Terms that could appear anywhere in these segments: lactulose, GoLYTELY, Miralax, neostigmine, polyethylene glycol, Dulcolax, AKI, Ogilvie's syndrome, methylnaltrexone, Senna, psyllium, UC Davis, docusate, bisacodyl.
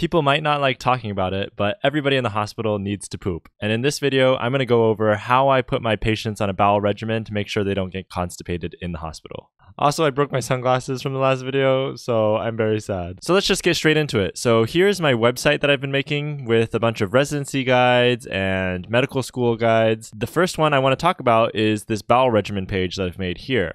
People might not like talking about it, but everybody in the hospital needs to poop. And in this video, I'm going to go over how I put my patients on a bowel regimen to make sure they don't get constipated in the hospital. Also, I broke my sunglasses from the last video, so I'm very sad. So let's just get straight into it. So here's my website that I've been making with a bunch of residency guides and medical school guides. The first one I want to talk about is this bowel regimen page that I've made here.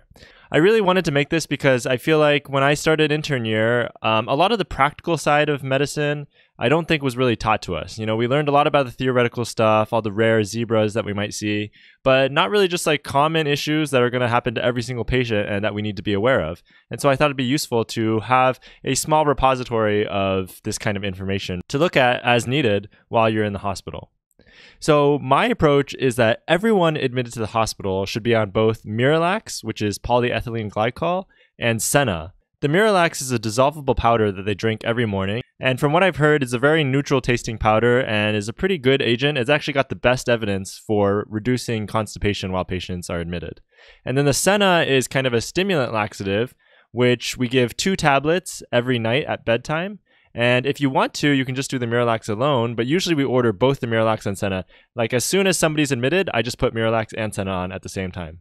I really wanted to make this because I feel like when I started intern year, a lot of the practical side of medicine I don't think was really taught to us. You know, we learned a lot about the theoretical stuff, all the rare zebras that we might see, but not really just like common issues that are going to happen to every single patient and that we need to be aware of. And so I thought it'd be useful to have a small repository of this kind of information to look at as needed while you're in the hospital. So my approach is that everyone admitted to the hospital should be on both Miralax, which is polyethylene glycol, and Senna. The Miralax is a dissolvable powder that they drink every morning, and from what I've heard, it's a very neutral tasting powder and is a pretty good agent. It's actually got the best evidence for reducing constipation while patients are admitted. And then the Senna is kind of a stimulant laxative, which we give 2 tablets every night at bedtime. And if you want to, you can just do the Miralax alone, but usually we order both the Miralax and Senna. Like as soon as somebody's admitted, I just put Miralax and Senna on at the same time.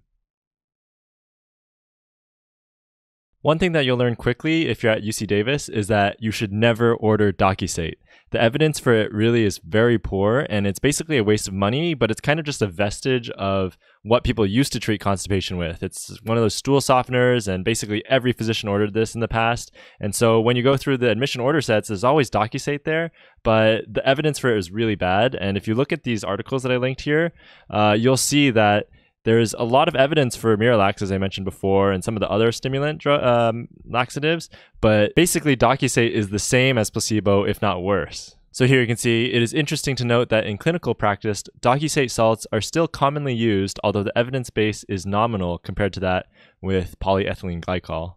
One thing that you'll learn quickly if you're at UC Davis is that you should never order docusate. The evidence for it really is very poor, and it's basically a waste of money, but it's kind of just a vestige of what people used to treat constipation with. It's one of those stool softeners, and basically every physician ordered this in the past. And so when you go through the admission order sets, there's always docusate there, but the evidence for it is really bad. And if you look at these articles that I linked here, you'll see that there's a lot of evidence for Miralax, as I mentioned before, and some of the other stimulant laxatives, but basically docusate is the same as placebo, if not worse. So here you can see it is interesting to note that in clinical practice, docusate salts are still commonly used, although the evidence base is nominal compared to that with polyethylene glycol.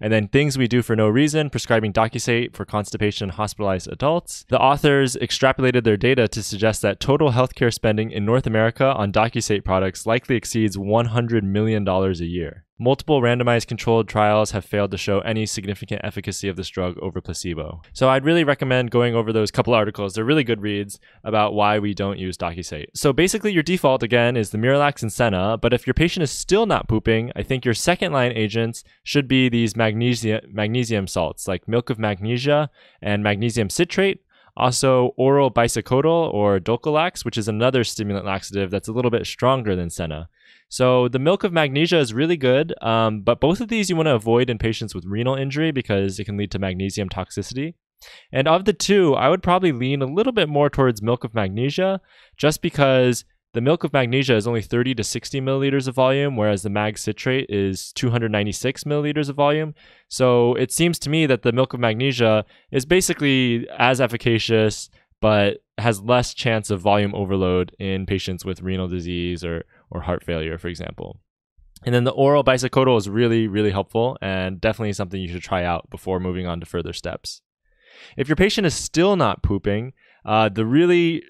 And then things we do for no reason, prescribing docusate for constipation in hospitalized adults. The authors extrapolated their data to suggest that total healthcare spending in North America on docusate products likely exceeds $100 million a year. Multiple randomized controlled trials have failed to show any significant efficacy of this drug over placebo. So I'd really recommend going over those couple articles. They're really good reads about why we don't use docusate. So basically your default again is the Miralax and Senna, but if your patient is still not pooping, I think your second line agents should be these magnesium salts like milk of magnesia and magnesium citrate. Also, oral bisacodyl or Dulcolax, which is another stimulant laxative that's a little bit stronger than Senna. So the milk of magnesia is really good, but both of these you want to avoid in patients with renal injury because it can lead to magnesium toxicity. And of the two, I would probably lean a little bit more towards milk of magnesia just because the milk of magnesia is only 30 to 60 milliliters of volume, whereas the mag citrate is 296 milliliters of volume. So it seems to me that the milk of magnesia is basically as efficacious, but has less chance of volume overload in patients with renal disease or heart failure, for example. And then the oral bisacodyl is really, really helpful and definitely something you should try out before moving on to further steps. If your patient is still not pooping, the really,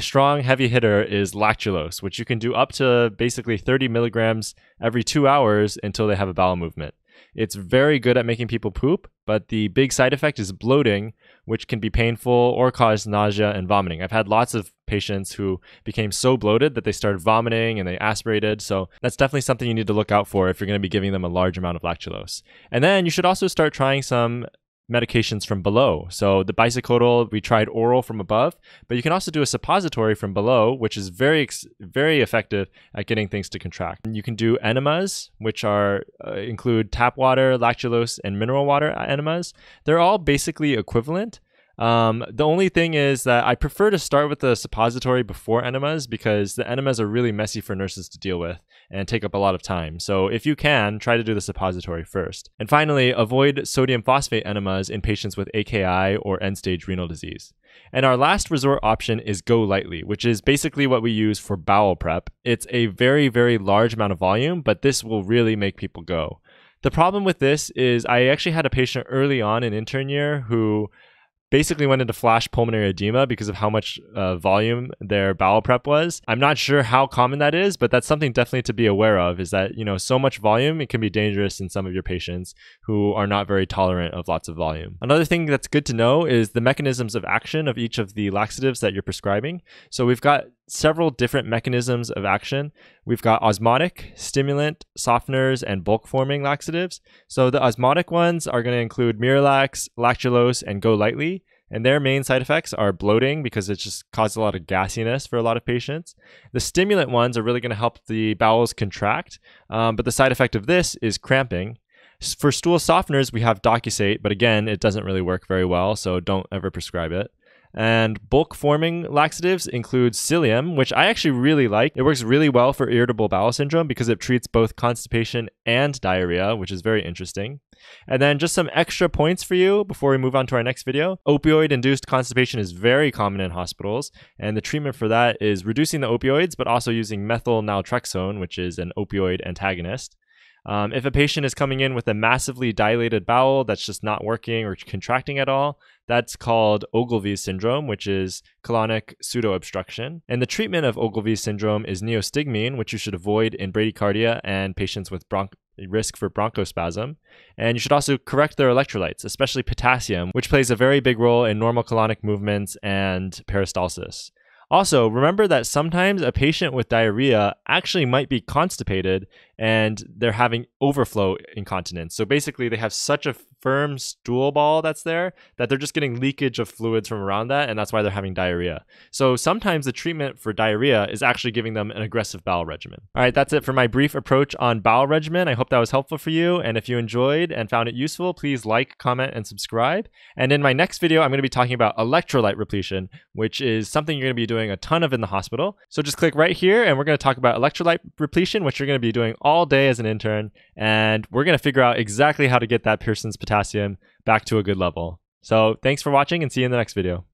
strong heavy hitter is lactulose, which you can do up to basically 30 milligrams every 2 hours until they have a bowel movement. It's very good at making people poop, but the big side effect is bloating, which can be painful or cause nausea and vomiting. I've had lots of patients who became so bloated that they started vomiting and they aspirated. So that's definitely something you need to look out for if you're going to be giving them a large amount of lactulose. And then you should also start trying some medications from below. So the bisacodyl, we tried oral from above, but you can also do a suppository from below, which is very effective at getting things to contract. And you can do enemas, which are include tap water, lactulose, and mineral water enemas. They're all basically equivalent. The only thing is that I prefer to start with the suppository before enemas because the enemas are really messy for nurses to deal with and take up a lot of time. So if you can, try to do the suppository first. And finally, avoid sodium phosphate enemas in patients with AKI or end-stage renal disease. And our last resort option is GoLYTELY, which is basically what we use for bowel prep. It's a very, very large amount of volume, but this will really make people go. The problem with this is I actually had a patient early on in intern year who basically went into flash pulmonary edema because of how much volume their bowel prep was. I'm not sure how common that is, but that's something definitely to be aware of, is that, you know, so much volume, it can be dangerous in some of your patients who are not very tolerant of lots of volume. Another thing that's good to know is the mechanisms of action of each of the laxatives that you're prescribing. So we've got several different mechanisms of action. We've got osmotic, stimulant, softeners, and bulk-forming laxatives. So the osmotic ones are going to include Miralax, lactulose, and GoLYTELY. And their main side effects are bloating, because it just causes a lot of gassiness for a lot of patients. The stimulant ones are really going to help the bowels contract, but the side effect of this is cramping. For stool softeners, we have docusate, but again, it doesn't really work very well, so don't ever prescribe it. And bulk-forming laxatives include psyllium, which I actually really like. It works really well for irritable bowel syndrome because it treats both constipation and diarrhea, which is very interesting. And then just some extra points for you before we move on to our next video. Opioid-induced constipation is very common in hospitals, and the treatment for that is reducing the opioids, but also using methylnaltrexone, which is an opioid antagonist. If a patient is coming in with a massively dilated bowel that's just not working or contracting at all, that's called Ogilvie's syndrome, which is colonic pseudo-obstruction. And the treatment of Ogilvie's syndrome is neostigmine, which you should avoid in bradycardia and patients with risk for bronchospasm. And you should also correct their electrolytes, especially potassium, which plays a very big role in normal colonic movements and peristalsis. Also, remember that sometimes a patient with diarrhea actually might be constipated and they're having overflow incontinence. So basically they have such a firm stool ball that's there that they're just getting leakage of fluids from around that, and that's why they're having diarrhea. So sometimes the treatment for diarrhea is actually giving them an aggressive bowel regimen. All right, that's it for my brief approach on bowel regimen. I hope that was helpful for you. And if you enjoyed and found it useful, please like, comment, and subscribe. And in my next video, I'm going to be talking about electrolyte repletion, which is something you're going to be doing a ton of in the hospital. So just click right here and we're going to talk about electrolyte repletion, which you're going to be doing all day as an intern. And we're going to figure out exactly how to get that person's potassium back to a good level. So thanks for watching, and see you in the next video.